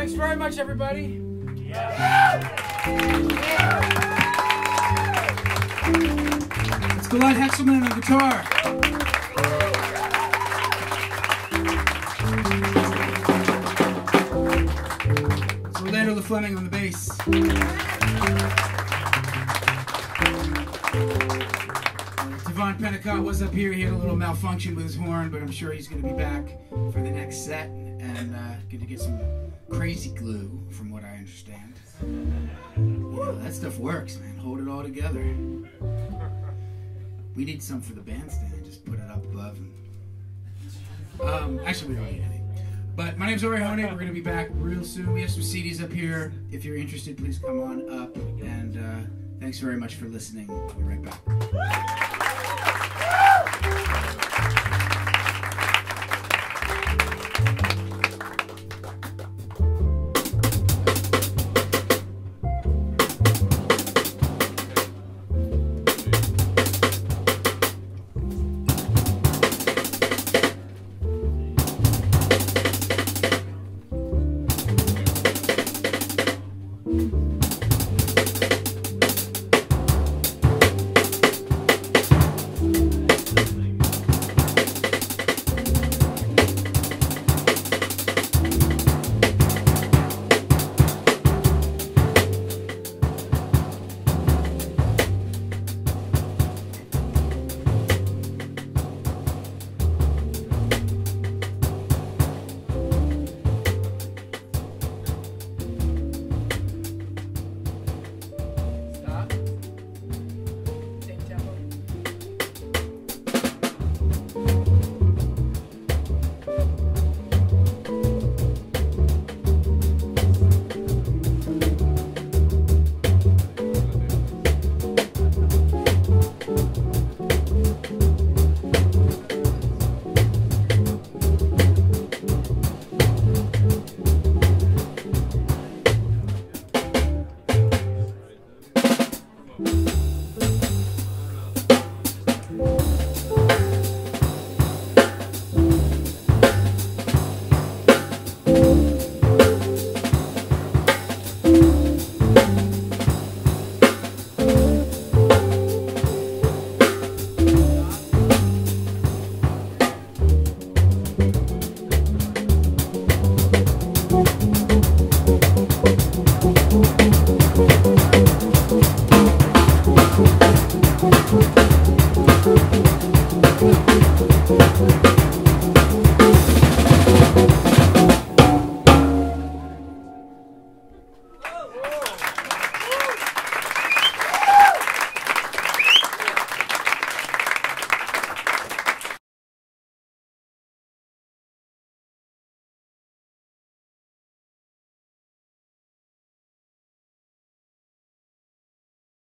Thanks very much, everybody. Yeah. It's Gilad Hekselman on guitar. Orlando LeFleming on the bass. Devon Pentecott was up here. He had a little malfunction with his horn, but I'm sure he's going to be back for the next set and going to get some crazy glue, from what I understand. Well, that stuff works, man. Hold it all together. We need some for the bandstand. Just put it up above. And, actually, we don't need anything. But my name's Ari Hoenig. We're going to be back real soon. We have some CDs up here. If you're interested, please come on up. And thanks very much for listening. We'll be right back.